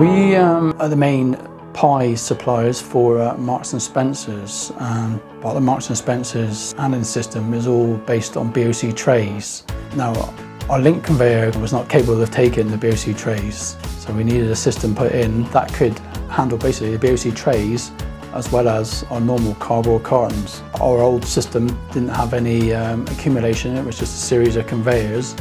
We are the main pie suppliers for Marks and Spencers, but the Marks and Spencers handling system is all based on BOC trays. Now, our link conveyor was not capable of taking the BOC trays, so we needed a system put in that could handle basically the BOC trays as well as our normal cardboard cartons. Our old system didn't have any accumulation, it was just a series of conveyors,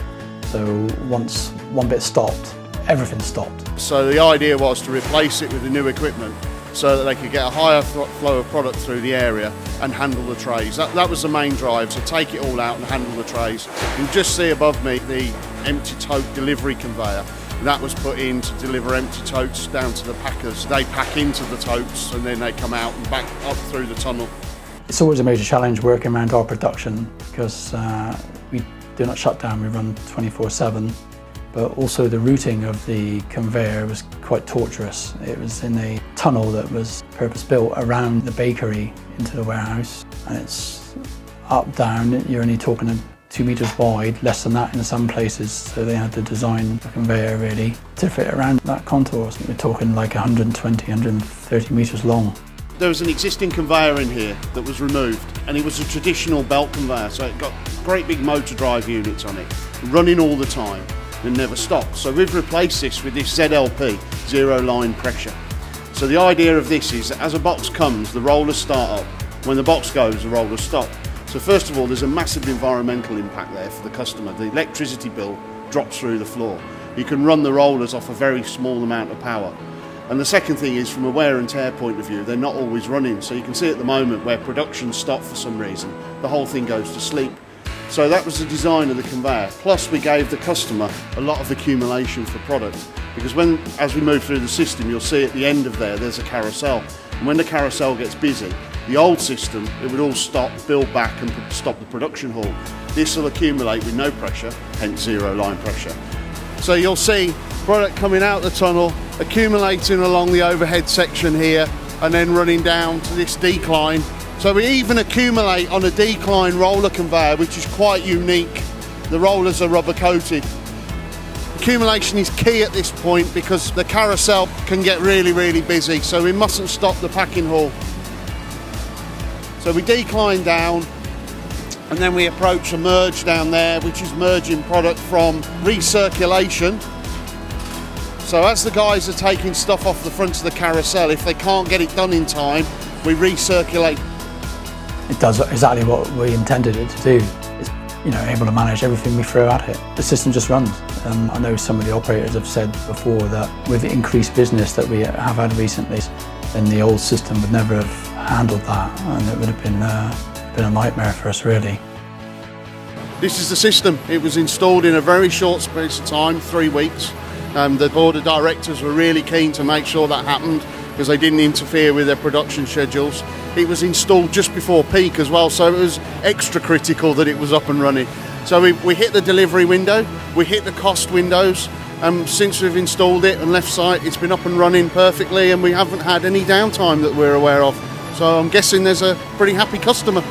so once one bit stopped, everything stopped. So the idea was to replace it with the new equipment so that they could get a higher flow of product through the area and handle the trays. That was the main drive, to take it all out and handle the trays. You can just see above me the empty tote delivery conveyor. That was put in to deliver empty totes down to the packers. They pack into the totes and then they come out and back up through the tunnel. It's always a major challenge working around our production because we do not shut down, we run 24/7. But also the routing of the conveyor was quite torturous. It was in a tunnel that was purpose-built around the bakery into the warehouse. And it's up, down, you're only talking 2 metres wide, less than that in some places, so they had to design a conveyor really to fit around that contour. I think we're talking like 120, 130 metres long. There was an existing conveyor in here that was removed, and it was a traditional belt conveyor, so it got great big motor drive units on it, running all the time and never stopped. So we've replaced this with this ZLP, zero line pressure. So the idea of this is that as a box comes, the rollers start up. When the box goes, the rollers stop. So first of all, there's a massive environmental impact there for the customer. The electricity bill drops through the floor. You can run the rollers off a very small amount of power. And the second thing is, from a wear and tear point of view, they're not always running. So you can see at the moment where production stopped for some reason, the whole thing goes to sleep. So that was the design of the conveyor. Plus, we gave the customer a lot of accumulation for product, because as we move through the system, you'll see at the end of there's a carousel. And when the carousel gets busy, the old system, it would all stop, build back and stop the production haul. This will accumulate with no pressure, hence zero line pressure. So you'll see product coming out the tunnel, accumulating along the overhead section here, and then running down to this decline. So we even accumulate on a decline roller conveyor, which is quite unique. The rollers are rubber coated. Accumulation is key at this point because the carousel can get really, really busy, so we mustn't stop the packing haul. So we decline down, and then we approach a merge down there, which is merging product from recirculation. So as the guys are taking stuff off the front of the carousel, if they can't get it done in time, we recirculate. It does exactly what we intended it to do. It's, you know, able to manage everything we throw at it. The system just runs. I know some of the operators have said before that with the increased business that we have had recently, then the old system would never have handled that, and it would have been a nightmare for us really. This is the system. It was installed in a very short space of time, 3 weeks. The board of directors were really keen to make sure that happened, because they didn't interfere with their production schedules. It was installed just before peak as well, so it was extra critical that it was up and running. So we hit the delivery window, we hit the cost windows, and since we've installed it and left site, it's been up and running perfectly, and we haven't had any downtime that we're aware of. So I'm guessing there's a pretty happy customer.